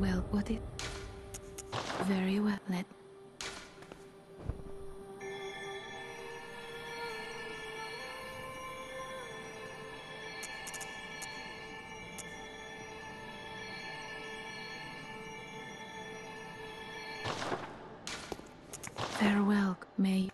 Well put it. Very well. Let. Farewell, May.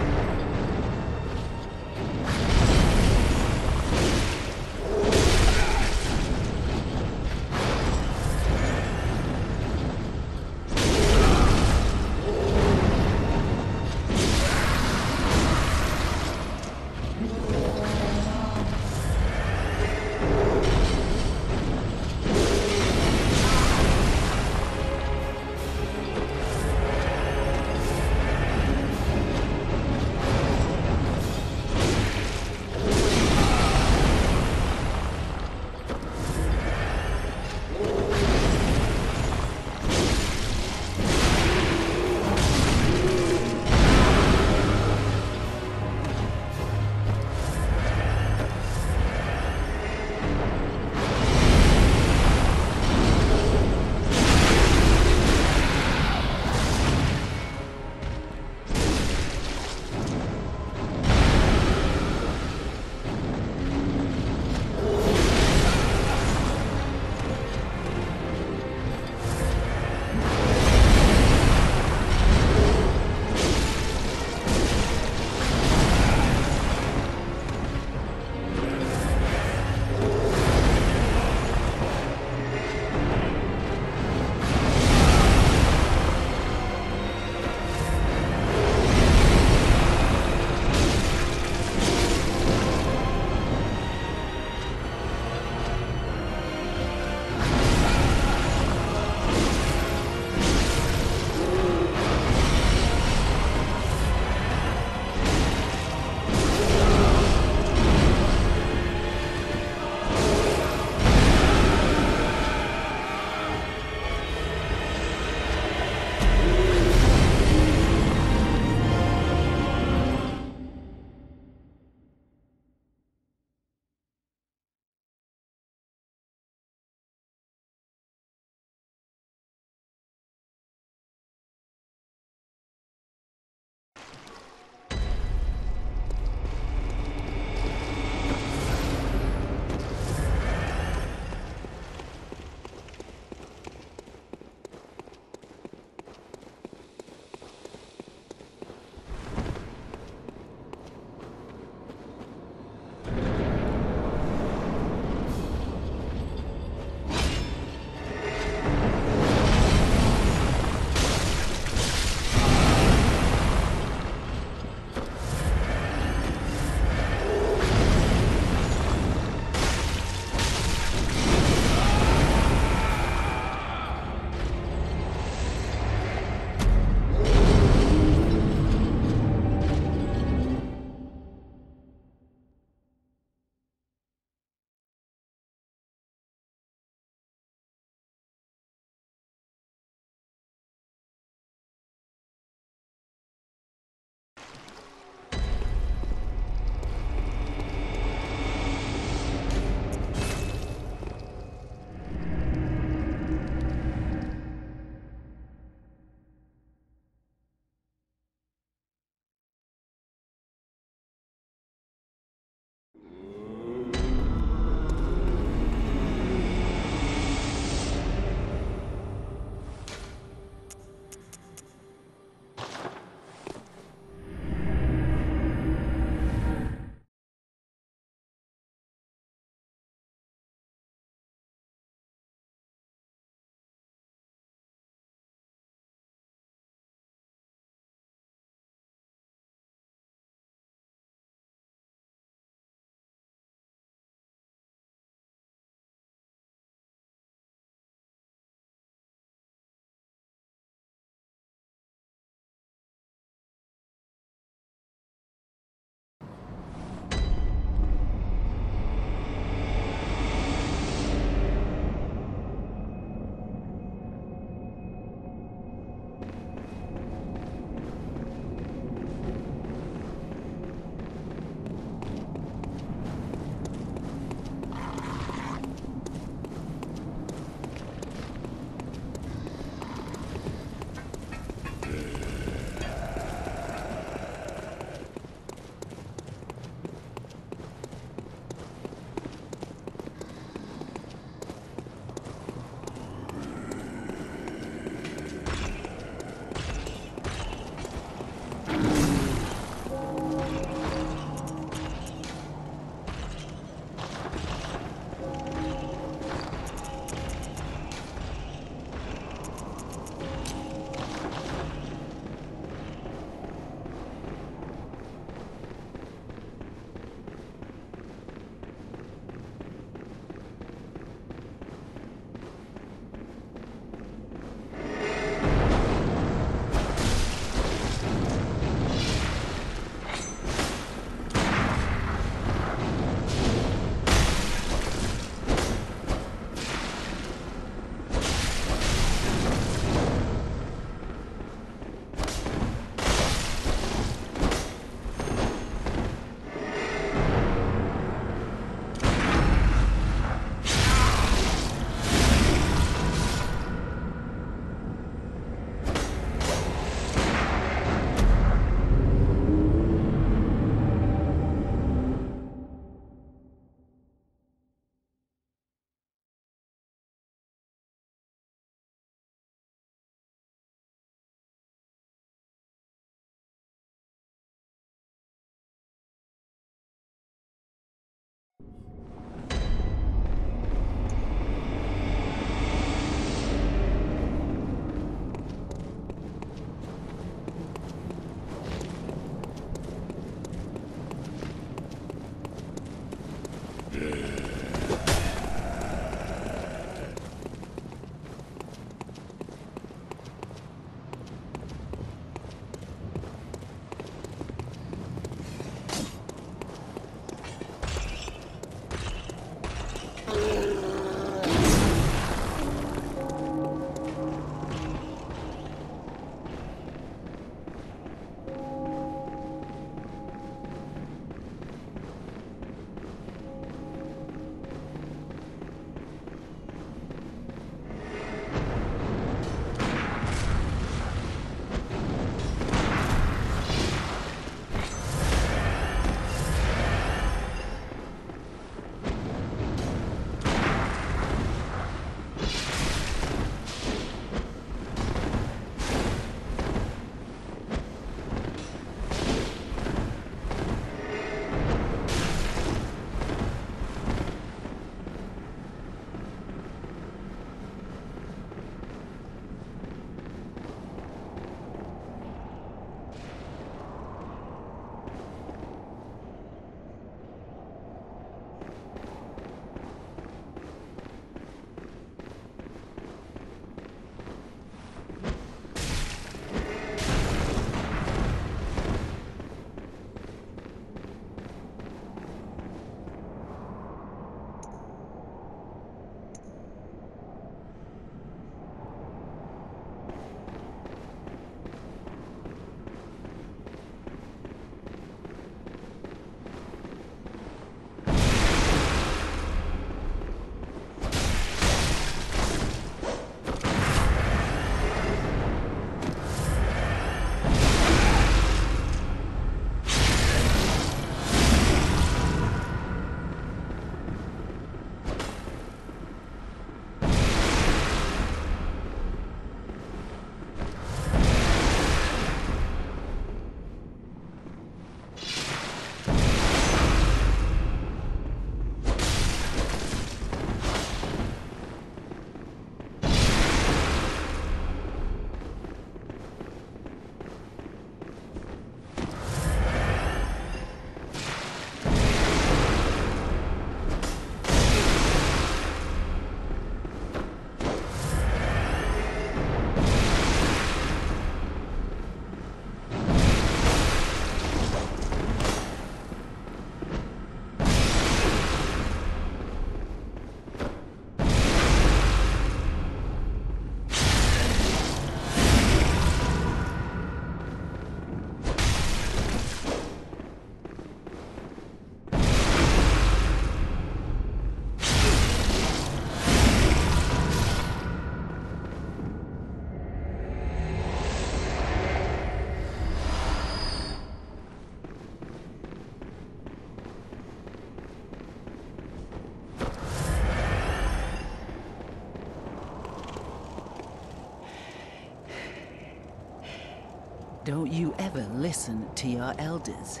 Don't you ever listen to your elders.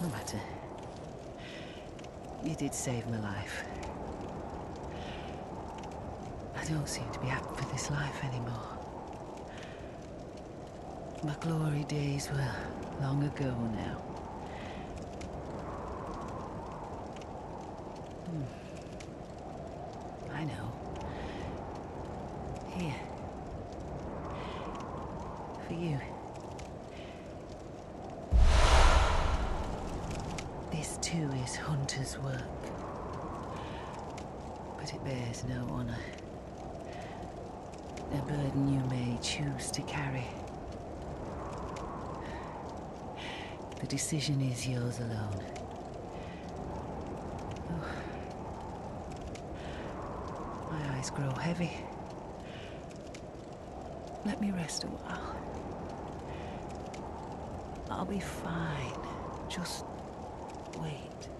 No matter. You did save my life. I don't seem to be up for this life anymore. My glory days were long ago now. I know. Here. For you. This too is hunter's work. But it bears no honor. A burden you may choose to carry. The decision is yours alone. Oh. My eyes grow heavy. Let me rest a while. I'll be fine. Just wait.